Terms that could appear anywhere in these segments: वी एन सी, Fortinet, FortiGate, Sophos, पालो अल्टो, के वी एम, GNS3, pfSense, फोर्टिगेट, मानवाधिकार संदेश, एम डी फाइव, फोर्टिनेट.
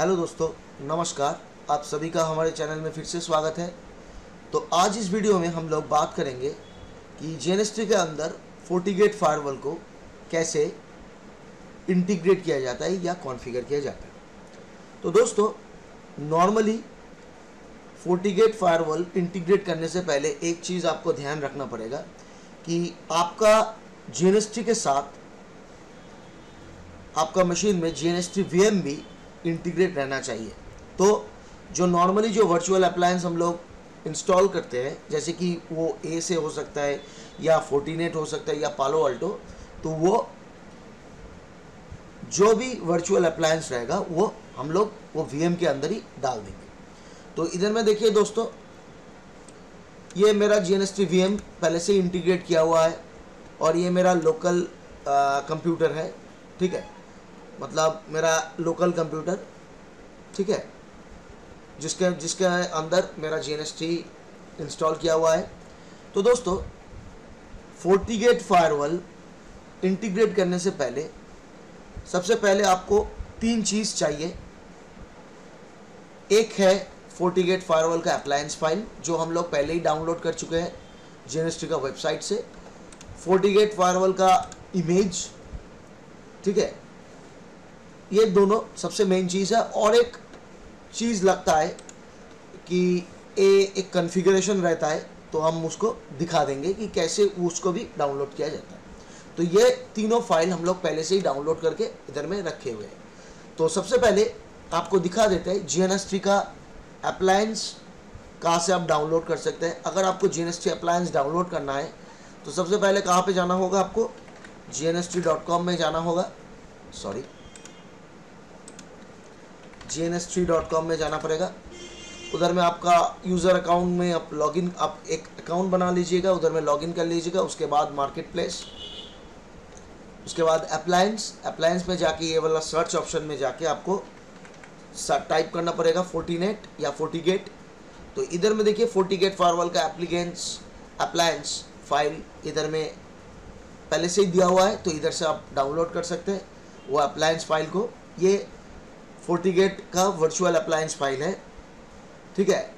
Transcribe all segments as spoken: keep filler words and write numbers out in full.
Hello दोस्तों, नमस्कार। आप सभी का हमारे चैनल में फिर से स्वागत है। तो आज इस वीडियो में हम लोग बात करेंगे कि जी एन एस थ्री के अंदर फोर्टिगेट फायरवॉल को कैसे इंटीग्रेट किया जाता है या कॉन्फ़िगर किया जाता है। तो दोस्तों, नॉर्मली फोर्टिगेट फायरवॉल इंटीग्रेट करने से पहले एक चीज़ आपको ध्यान रखना पड़ेगा कि आपका जी एन एस थ्री के साथ आपका मशीन में G N S three V M भी इंटीग्रेट रहना चाहिए। तो जो नॉर्मली जो वर्चुअल अप्लायंस हम लोग इंस्टॉल करते हैं, जैसे कि वो ए से हो सकता है या फोर्टिनेट हो सकता है या पालो अल्टो, तो वो जो भी वर्चुअल अप्लायंस रहेगा वो हम लोग वो वी एम के अंदर ही डाल देंगे। तो इधर में देखिए दोस्तों, ये मेरा G N S three V M पहले से इंटीग्रेट किया हुआ है और ये मेरा लोकल कंप्यूटर है, ठीक है, मतलब मेरा लोकल कंप्यूटर, ठीक है, जिसके जिसके अंदर मेरा G N S three install किया हुआ है। तो दोस्तों, फोर्टिगेट फायरवॉल इंटीग्रेट करने से पहले सबसे पहले आपको तीन चीज़ चाहिए। एक है फोर्टिगेट फायरवॉल का अप्लायंस फाइल, जो हम लोग पहले ही डाउनलोड कर चुके हैं जी एन एस थ्री का वेबसाइट से। फोर्टिगेट फायरवॉल का इमेज, ठीक है, ये दोनों सबसे मेन चीज़ है। और एक चीज़ लगता है कि ए, एक कॉन्फ़िगरेशन रहता है, तो हम उसको दिखा देंगे कि कैसे उसको भी डाउनलोड किया जाता है। तो ये तीनों फाइल हम लोग पहले से ही डाउनलोड करके इधर में रखे हुए हैं। तो सबसे पहले आपको दिखा देते हैं जी एन एस थ्री का अप्लायंस कहाँ से आप डाउनलोड कर सकते हैं। अगर आपको G N S three appliance download करना है तो सबसे पहले कहाँ पर जाना होगा, आपको G N S three dot com में जाना होगा, sorry G N S three dot com में जाना पड़ेगा। उधर में आपका यूज़र अकाउंट में आप लॉगिन, आप एक अकाउंट बना लीजिएगा, उधर में लॉगिन कर लीजिएगा। उसके बाद मार्केट प्लेस, उसके बाद अप्लायंस, अप्लायंस में जाके ये वाला सर्च ऑप्शन में जाके आपको टाइप करना पड़ेगा फोर्टिनेट या फोर्टिगेट। तो इधर में देखिए फोर्टिगेट फायरवॉल का एप्लीकेंस अप्लायंस फाइल इधर में पहले से ही दिया हुआ है, तो इधर से आप डाउनलोड कर सकते हैं वो अप्लायंस फाइल को। ये फोर्टिगेट का वर्चुअल अप्लायंस फाइल है, ठीक है।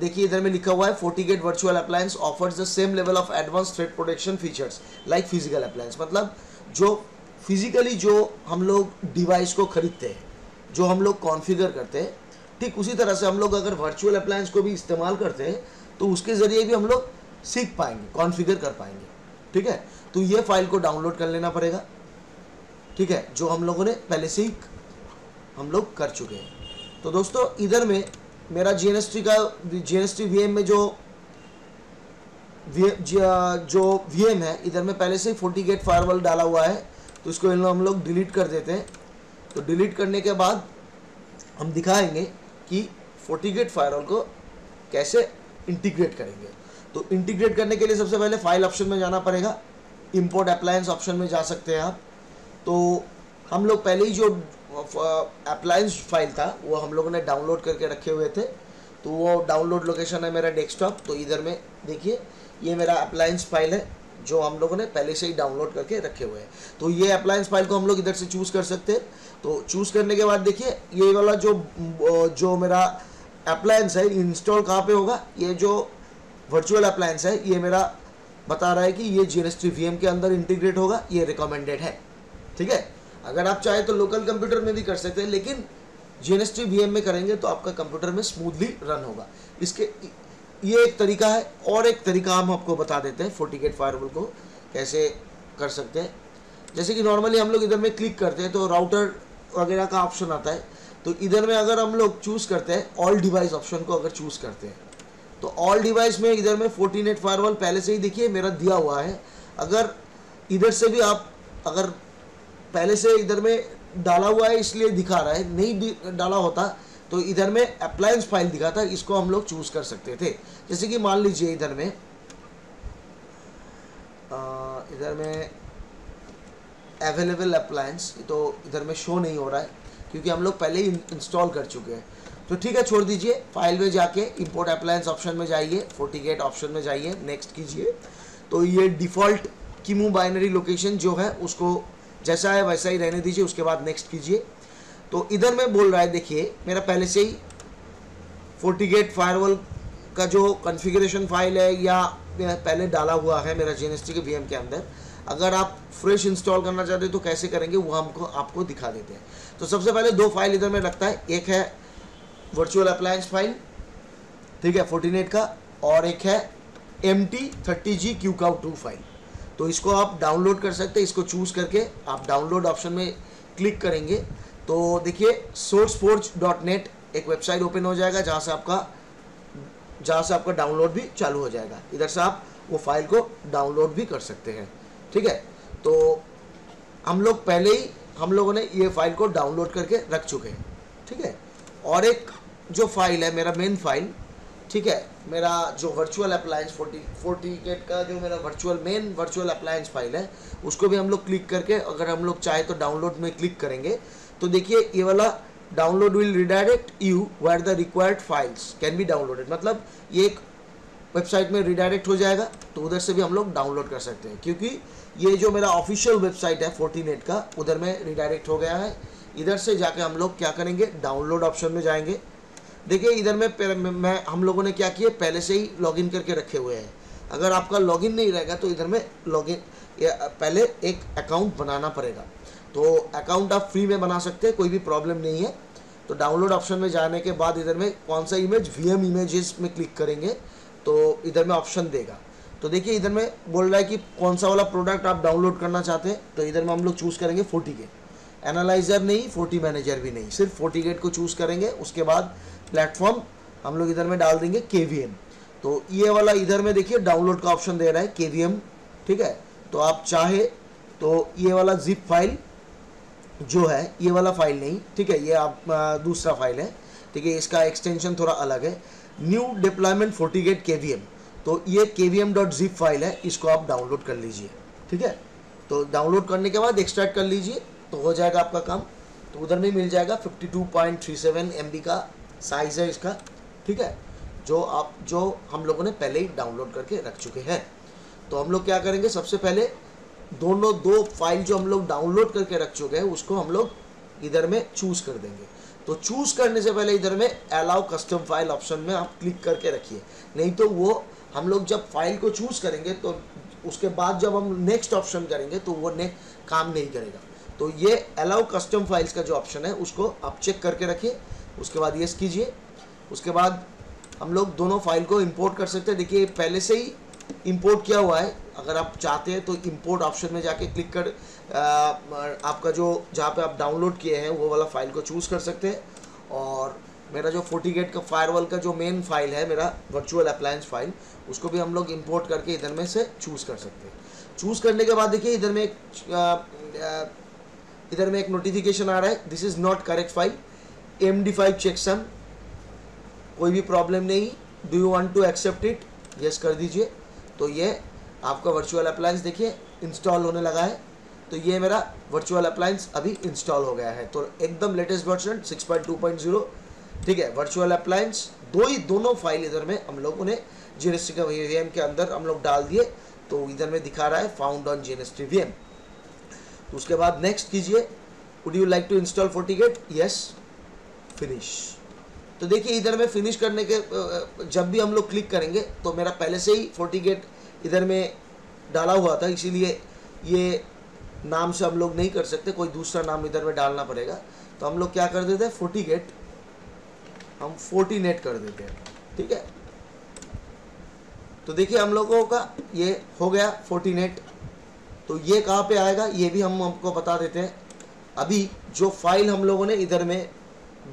देखिए इधर में लिखा हुआ है फोर्टिगेट virtual appliance offers the same level of advance threat protection features like physical appliance, मतलब जो फिजिकली जो हम लोग डिवाइस को खरीदते हैं, जो हम लोग कॉन्फ़िगर करते हैं, ठीक उसी तरह से हम लोग अगर वर्चुअल अप्लायंस को भी इस्तेमाल करते हैं तो उसके ज़रिए भी हम लोग सीख पाएंगे, कॉन्फ़िगर कर पाएंगे, ठीक है। तो ये फाइल को डाउनलोड कर लेना पड़ेगा, ठीक है, जो हम लोगों ने पहले से ही हम लोग कर चुके हैं। तो दोस्तों, इधर में मेरा जी एन एस थ्री का G N S three V M में जो जो वी एम है, इधर में पहले से ही फोर्टिगेट फायरवॉल डाला हुआ है, तो इसको हम लोग डिलीट कर देते हैं। तो डिलीट करने के बाद हम दिखाएंगे कि फोर्टिगेट फायरवॉल को कैसे इंटीग्रेट करेंगे। तो इंटीग्रेट करने के लिए सबसे पहले फाइल ऑप्शन में जाना पड़ेगा, इम्पोर्ट अप्लायंस ऑप्शन में जा सकते हैं आप। तो हम लोग पहले ही जो अप्लायंस फाइल था वो हम लोगों ने डाउनलोड करके रखे हुए थे, तो वो डाउनलोड लोकेशन है मेरा डेस्कटॉप। तो इधर में देखिए ये मेरा अप्लायंस फाइल है जो हम लोगों ने पहले से ही डाउनलोड करके रखे हुए हैं। तो ये अप्लायंस फाइल को हम लोग इधर से चूज़ कर सकते हैं। तो चूज़ करने के बाद देखिए ये वाला जो जो मेरा अप्लायंस है इंस्टॉल कहाँ पर होगा, ये जो वर्चुअल अप्लायंस है ये मेरा बता रहा है कि ये G N S three V M के अंदर इंटीग्रेट होगा, ये रिकमेंडेड है, ठीक है। अगर आप चाहे तो लोकल कंप्यूटर में भी कर सकते हैं, लेकिन G N S three V M में करेंगे तो आपका कंप्यूटर में स्मूथली रन होगा। इसके ये एक तरीका है। और एक तरीका हम आपको बता देते हैं फोर्टिगेट फायरवॉल को कैसे कर सकते हैं। जैसे कि नॉर्मली हम लोग इधर में क्लिक करते हैं तो राउटर वगैरह का ऑप्शन आता है, तो इधर में अगर हम लोग चूज़ करते हैं ऑल डिवाइस ऑप्शन को, अगर चूज़ करते हैं तो ऑल डिवाइस में इधर में फोर्टिनेट फायरवॉल पहले से ही देखिए मेरा दिया हुआ है। अगर इधर से भी आप अगर पहले से इधर में डाला हुआ है इसलिए दिखा रहा है, नहीं डाला होता तो इधर में अप्लायंस फाइल दिखाता, इसको हम लोग चूज़ कर सकते थे। जैसे कि मान लीजिए इधर में इधर में अवेलेबल अप्लायंस, तो इधर में शो नहीं हो रहा है क्योंकि हम लोग पहले ही इंस्टॉल कर चुके हैं। तो ठीक है, छोड़ दीजिए। फाइल में जाके इम्पोर्ट अप्लायंस ऑप्शन में जाइए, फोर्टिगेट ऑप्शन में जाइए, नेक्स्ट कीजिए। तो ये डिफ़ॉल्ट कीमू बाइनरी लोकेशन जो है उसको जैसा है वैसा ही रहने दीजिए, उसके बाद नेक्स्ट कीजिए। तो इधर मैं बोल रहा है, देखिए मेरा पहले से ही फोर्टिगेट फायरवॉल का जो कॉन्फ़िगरेशन फाइल है या पहले डाला हुआ है मेरा जी एन एस थ्री के वीएम के अंदर। अगर आप फ्रेश इंस्टॉल करना चाहते हैं तो कैसे करेंगे वो हमको आपको दिखा देते हैं। तो सबसे पहले दो फाइल इधर में रखता है, एक है वर्चुअल अप्लायंस फाइल, ठीक है, फोर्टीनेट का, और एक है M T thirty G Q cow two file. तो इसको आप डाउनलोड कर सकते हैं, इसको चूज़ करके आप डाउनलोड ऑप्शन में क्लिक करेंगे तो देखिए सोर्स फोर्ज डॉट नेट एक वेबसाइट ओपन हो जाएगा जहाँ से आपका जहाँ से आपका डाउनलोड भी चालू हो जाएगा। इधर से आप वो फाइल को डाउनलोड भी कर सकते हैं, ठीक है। तो हम लोग पहले ही हम लोगों ने ये फाइल को डाउनलोड करके रख चुके हैं, ठीक है। और एक जो फाइल है मेरा मेन फाइल, ठीक है, मेरा जो वर्चुअल अप्लायंस फोर्टी फोर्टिगेट का जो मेरा virtual main virtual appliance file है उसको भी हम लोग क्लिक करके अगर हम लोग चाहे तो डाउनलोड में क्लिक करेंगे तो देखिए ये वाला download will redirect you where the required files can be downloaded, मतलब ये एक वेबसाइट में रिडायरेक्ट हो जाएगा तो उधर से भी हम लोग डाउनलोड कर सकते हैं, क्योंकि ये जो मेरा ऑफिशियल वेबसाइट है फोर्टीनेट का उधर में रिडायरेक्ट हो गया है। इधर से जाके हम लोग क्या करेंगे, डाउनलोड ऑप्शन में जाएंगे। देखिए इधर में मैं हम लोगों ने क्या किया, पहले से ही लॉगिन करके रखे हुए हैं। अगर आपका लॉगिन नहीं रहेगा तो इधर में लॉगिन पहले एक अकाउंट बनाना पड़ेगा, तो अकाउंट आप फ्री में बना सकते हैं, कोई भी प्रॉब्लम नहीं है। तो डाउनलोड ऑप्शन में जाने के बाद इधर में कौन सा इमेज, वीएम इमेजेस में क्लिक करेंगे तो इधर में ऑप्शन देगा। तो देखिए इधर में बोल रहा है कि कौन सा वाला प्रोडक्ट आप डाउनलोड करना चाहते हैं, तो इधर में हम लोग चूज़ करेंगे फोर्टिगेट, एनालाइजर नहीं, फोर्टी मैनेजर भी नहीं, सिर्फ फोर्टिगेट को चूज़ करेंगे। उसके बाद प्लेटफॉर्म हम लोग इधर में डाल देंगे के वी एम, तो ये वाला इधर में देखिए डाउनलोड का ऑप्शन दे रहा है के वी एम, ठीक है। तो आप चाहे तो ये वाला जिप फाइल जो है, ये वाला फाइल नहीं, ठीक है, ये आप आ, दूसरा फाइल है, ठीक है, इसका एक्सटेंशन थोड़ा अलग है, new deployment फोर्टिगेट के वी एम, तो ये के वी एम dot zip file है, इसको आप डाउनलोड कर लीजिए, ठीक है। तो डाउनलोड करने के बाद एक्सट्रैक्ट कर लीजिए तो हो जाएगा आपका काम। तो उधर में मिल जाएगा fifty two point three seven M B का साइज़ है इसका, ठीक है, जो आप जो हम लोगों ने पहले ही डाउनलोड करके रख चुके हैं। तो हम लोग क्या करेंगे, सबसे पहले दोनों दो फाइल जो हम लोग डाउनलोड करके रख चुके हैं उसको हम लोग इधर में चूज़ कर देंगे। तो चूज़ करने से पहले इधर में अलाउ कस्टम फाइल ऑप्शन में आप क्लिक करके रखिए, नहीं तो वो हम लोग जब फाइल को चूज़ करेंगे तो उसके बाद जब हम नेक्स्ट ऑप्शन करेंगे तो वो ने काम नहीं करेगा। तो ये अलाउ कस्टम फाइल्स का जो ऑप्शन है उसको आप चेक करके रखिए, उसके बाद येस कीजिए। उसके बाद हम लोग दोनों फाइल को इम्पोर्ट कर सकते हैं। देखिए पहले से ही इंपोर्ट किया हुआ है, अगर आप चाहते हैं तो इंपोर्ट ऑप्शन में जाके क्लिक कर आ, आपका जो जहाँ पे आप डाउनलोड किए हैं वो वाला फाइल को चूज़ कर सकते हैं। और मेरा जो फोर्टिगेट का फायरवॉल का जो मेन फाइल है मेरा वर्चुअल अप्लायंस फाइल, उसको भी हम लोग इंपोर्ट करके इधर में से चूज़ कर सकते हैं। चूज़ करने के बाद देखिए इधर में एक इधर में एक नोटिफिकेशन आ रहा है, this is not correct file, एम डी फाइव checksum, कोई भी प्रॉब्लम नहीं, do you want to accept it, yes कर दीजिए। तो ये आपका वर्चुअल अप्लायंस देखिए इंस्टॉल होने लगा है। तो ये मेरा वर्चुअल अप्लायंस अभी इंस्टॉल हो गया है, तो एकदम latest version six point two point zero, ठीक है। वर्चुअल अप्लायंस दो ही दोनों फाइल इधर में हम लोगों ने जी एन एस थ्री का वीएम के अंदर हम लोग डाल दिए, तो इधर में दिखा रहा है found on G N S three VM. उसके बाद नेक्स्ट कीजिए, would you like to install फोर्टिगेट, yes, finish. तो देखिए इधर में फिनिश करने के जब भी हम लोग क्लिक करेंगे तो मेरा पहले से ही फोर्टिगेट इधर में डाला हुआ था, इसीलिए ये नाम से हम लोग नहीं कर सकते, कोई दूसरा नाम इधर में डालना पड़ेगा। तो हम लोग क्या कर देते हैं, फोर्टिगेट हम फोर्टीनेट कर देते हैं, ठीक है। तो देखिए हम लोगों का ये हो गया फोर्टीनेट। तो ये कहाँ पे आएगा ये भी हम आपको बता देते हैं। अभी जो फाइल हम लोगों ने इधर में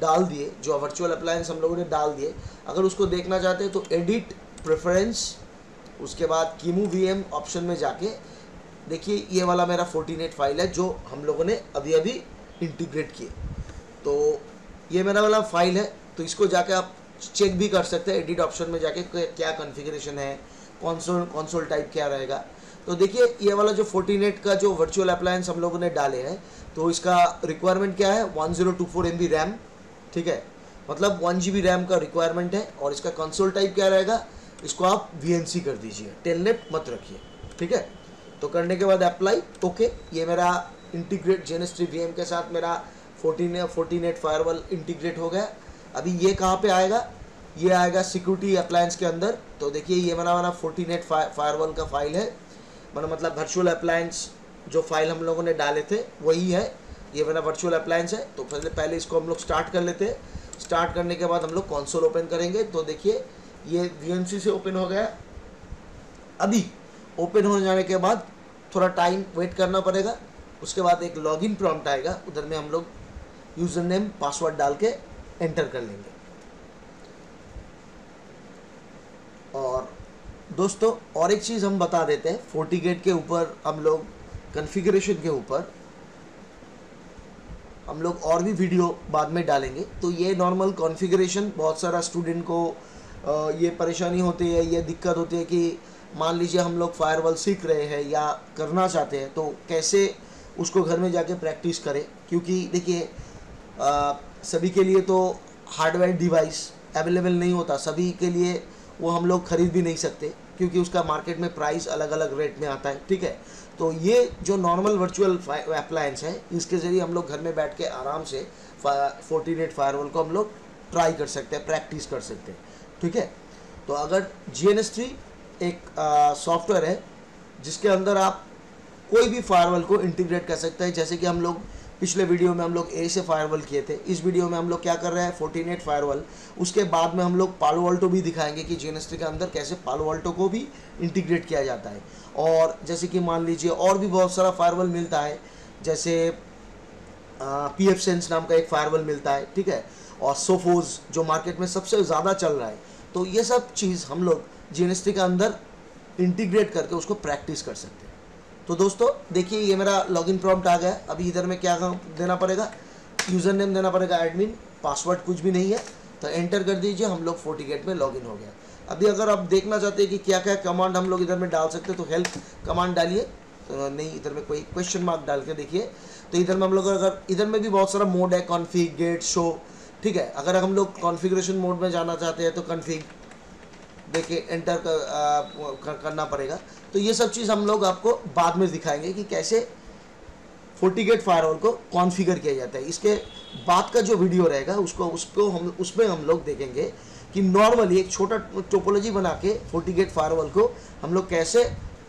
डाल दिए, जो वर्चुअल अप्लायंस हम लोगों ने डाल दिए, अगर उसको देखना चाहते हैं तो एडिट प्रेफरेंस, उसके बाद कीमू वीएम ऑप्शन में जाके देखिए ये वाला मेरा फोर्टीनेट फाइल है जो हम लोगों ने अभी अभी इंटीग्रेट किए। तो ये मेरा वाला फाइल है, तो इसको जाके आप चेक भी कर सकते हैं एडिट ऑप्शन में जाके क्या कॉन्फ़िगरेशन है, कॉन्सोल कॉन्सोल टाइप क्या रहेगा। तो देखिए ये वाला जो फोर्टीनेट का जो वर्चुअल अप्लायंस हम लोगों ने डाले हैं तो इसका रिक्वायरमेंट क्या है, one zero two four M B RAM, ठीक है, मतलब वन जी बी रैम का रिक्वायरमेंट है। और इसका कंसोल टाइप क्या रहेगा, इसको आप वी एन सी कर दीजिए, टेलनेट मत रखिए, ठीक है। तो करने के बाद अप्लाई, ओके, ये मेरा integrate G N S three V M के साथ मेरा फोर्टीन फोर्टीनेट फायरवॉल इंटीग्रेट हो गया। अभी ये कहाँ पे आएगा, ये आएगा सिक्योरिटी अप्लायंस के अंदर। तो देखिए ये बना बना फोर्टीनेट फायरवॉल का फाइल है, मैंने मतलब वर्चुअल अप्लायंस जो फाइल हम लोगों ने डाले थे वही है, ये बना वर्चुअल अप्लायंस है। तो पहले पहले इसको हम लोग स्टार्ट कर लेते हैं, स्टार्ट करने के बाद हम लोग कॉन्सोल ओपन करेंगे। तो देखिए ये वी एम सी से ओपन हो गया। अभी ओपन हो जाने के बाद थोड़ा टाइम वेट करना पड़ेगा, उसके बाद एक लॉगिन प्रॉम्प्ट आएगा, उधर में हम लोग यूज़र नेम पासवर्ड डाल के एंटर कर लेंगे। और दोस्तों और एक चीज़ हम बता देते हैं, फोर्टीगेट के ऊपर हम लोग कॉन्फ़िगरेशन के ऊपर हम लोग और भी वीडियो बाद में डालेंगे। तो ये नॉर्मल कॉन्फ़िगरेशन, बहुत सारा स्टूडेंट को ये परेशानी होती है, ये दिक्कत होती है कि मान लीजिए हम लोग फायरवॉल सीख रहे हैं या करना चाहते हैं तो कैसे उसको घर में जाके प्रैक्टिस करें, क्योंकि देखिए सभी के लिए तो हार्डवेयर डिवाइस अवेलेबल नहीं होता, सभी के लिए वो हम लोग ख़रीद भी नहीं सकते क्योंकि उसका मार्केट में प्राइस अलग अलग रेट में आता है। ठीक है, तो ये जो नॉर्मल वर्चुअल अप्लायंस है इसके ज़रिए हम लोग घर में बैठ के आराम से फोर्टीनेट फायरवॉल को हम लोग ट्राई कर सकते हैं, प्रैक्टिस कर सकते हैं। ठीक है, तो अगर जी एन एस थ्री एक सॉफ्टवेयर है जिसके अंदर आप कोई भी फायरवॉल को इंटीग्रेट कर सकते हैं, जैसे कि हम लोग पिछले वीडियो में हम लोग ए से फायरवॉल किए थे, इस वीडियो में हम लोग क्या कर रहे हैं फोर्टीनेट फायरवॉल, उसके बाद में हम लोग पालो ऑल्टो भी दिखाएंगे कि जी एन एस थ्री के अंदर कैसे पालो ऑल्टो को भी इंटीग्रेट किया जाता है। और जैसे कि मान लीजिए और भी बहुत सारा फायरवॉल मिलता है, जैसे पी एफ सेंस नाम का एक फायरवॉल मिलता है। ठीक है, और सोफोस जो मार्केट में सबसे ज़्यादा चल रहा है। तो ये सब चीज़ हम लोग जी एन एस थ्री के अंदर इंटीग्रेट करके उसको प्रैक्टिस कर सकते हैं। तो दोस्तों देखिए ये मेरा लॉगिन प्रॉम्प्ट आ गया। अभी इधर में क्या देना पड़ेगा, यूज़र नेम देना पड़ेगा एडमिन, पासवर्ड कुछ भी नहीं है तो एंटर कर दीजिए, हम लोग फोर्टीगेट में लॉगिन हो गया। अभी अगर आप देखना चाहते हैं कि क्या क्या कमांड हम लोग इधर में डाल सकते हैं तो हेल्प कमांड डालिए, तो नहीं इधर में कोई क्वेश्चन मार्क डाल के देखिए। तो इधर में हम लोग अगर इधर में भी बहुत सारा मोड है, कॉन्फिग, गेट, शो। ठीक है, अगर हम लोग कॉन्फिगरेशन मोड में जाना चाहते हैं तो कॉन्फिग देखिए एंटर कर, आ, कर, करना पड़ेगा। तो ये सब चीज़ हम लोग आपको बाद में दिखाएंगे कि कैसे फोर्टीगेट फायरवॉल को कॉन्फ़िगर किया जाता है। इसके बाद का जो वीडियो रहेगा उसको उसको हम उसमें हम लोग देखेंगे कि नॉर्मली एक छोटा टोपोलॉजी बना के फोर्टीगेट फायरवॉल को हम लोग कैसे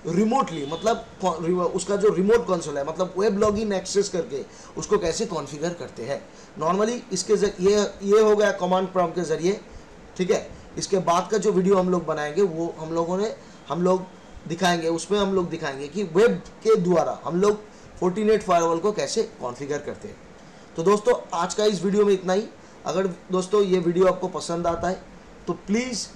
रिमोटली, मतलब उसका जो रिमोट कंसोल है, मतलब वेब लॉगिन एक्सेस करके उसको कैसे कॉन्फ़िगर करते हैं नॉर्मली। इसके ये ये हो गया कमांड प्रॉम्प्ट के ज़रिए। ठीक है, इसके बाद का जो वीडियो हम लोग बनाएंगे वो हम लोगों ने हम लोग दिखाएंगे, उसमें हम लोग दिखाएंगे कि वेब के द्वारा हम लोग फोर्टीनेट फायरवॉल को कैसे कॉन्फ़िगर करते हैं। तो दोस्तों आज का इस वीडियो में इतना ही। अगर दोस्तों ये वीडियो आपको पसंद आता है तो please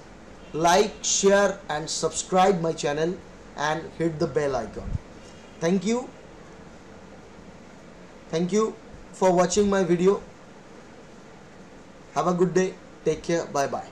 like, share and subscribe my channel and hit the bell icon. Thank you, thank you for watching my video. Have a good day, take care, bye bye.